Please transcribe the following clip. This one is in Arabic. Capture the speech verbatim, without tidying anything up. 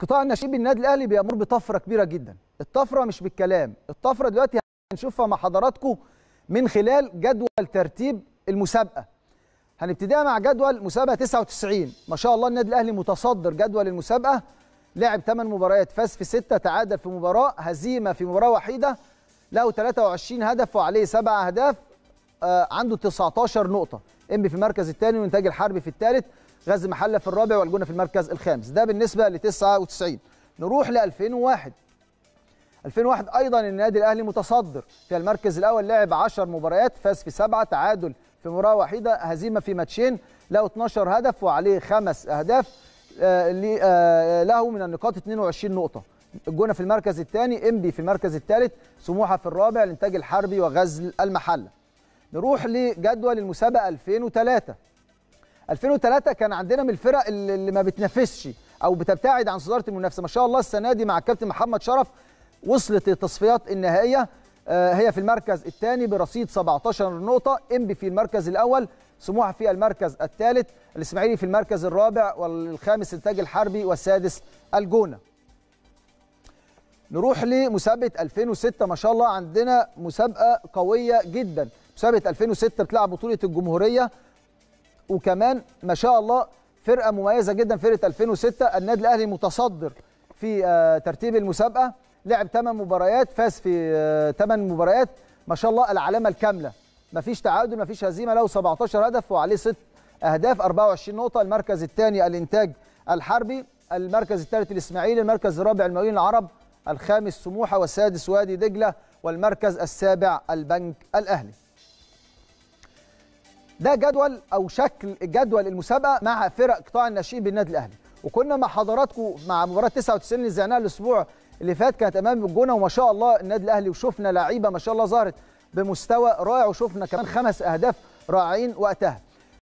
قطاع الناشئين بالنادي الاهلي بيمر بطفره كبيره جدا. الطفره مش بالكلام، الطفره دلوقتي هنشوفها مع حضراتكم من خلال جدول ترتيب المسابقه. هنبتديها مع جدول مسابقه تسعة وتسعين. ما شاء الله النادي الاهلي متصدر جدول المسابقه، لعب ثمان مباريات، فاز في ستة، تعادل في مباراه، هزيمه في مباراه وحيده، له ثلاثة وعشرين هدف وعليه سبع اهداف، آه عنده تسعة عشر نقطه. انبي في المركز الثاني، وانتاج الحربي في الثالث، غزل محله في الرابع، والجونه في المركز الخامس. ده بالنسبه ل تسعة وتسعين. نروح ل ألفين وواحد. ألفين وواحد ايضا النادي الاهلي متصدر في المركز الاول، لعب عشر مباريات، فاز في سبعه، تعادل في مباراه وحيده، هزيمه في ماتشين، له اثناشر هدف وعليه خمس اهداف، آه له من النقاط اثنين وعشرين نقطه. الجونه في المركز الثاني، انبي في المركز الثالث، سموحه في الرابع، الانتاج الحربي وغزل المحله. نروح لجدول المسابقه ألفين وثلاثة. ألفين وثلاثة كان عندنا من الفرق اللي ما بتنافسش او بتبتعد عن صداره المنافسه. ما شاء الله السنه دي مع الكابتن محمد شرف وصلت للتصفيات النهائيه، آه هي في المركز الثاني برصيد سبعة عشر نقطه، انبي في المركز الاول، سموحه في المركز الثالث، الاسماعيلي في المركز الرابع، والخامس انتاج الحربي، والسادس الجونه. نروح لمسابقه ألفين وستة. ما شاء الله عندنا مسابقه قويه جدا. مسابقه ألفين وستة بتلعب بطوله الجمهوريه، وكمان ما شاء الله فرقه مميزه جدا فرقه ألفين وستة. النادي الاهلي متصدر في ترتيب المسابقه، لعب ثمان مباريات، فاز في ثمان مباريات، ما شاء الله العلامه الكامله، ما فيش تعادل، ما فيش هزيمه، له سبعة عشر هدف وعليه ست اهداف، أربعة وعشرين نقطه. المركز الثاني الانتاج الحربي، المركز الثالث الاسماعيلي، المركز الرابع المقاولين العرب، الخامس سموحه، والسادس وادي دجله، والمركز السابع البنك الاهلي. ده جدول او شكل جدول المسابقه مع فرق قطاع الناشئين بالنادي الاهلي. وكنا مع حضراتكم مع مباراه تسعة وتسعين اللي نزعناها الاسبوع اللي فات، كانت امام الجونه، وما شاء الله النادي الاهلي وشفنا لعيبه ما شاء الله ظهرت بمستوى رائع، وشفنا كمان خمس اهداف رائعين وقتها.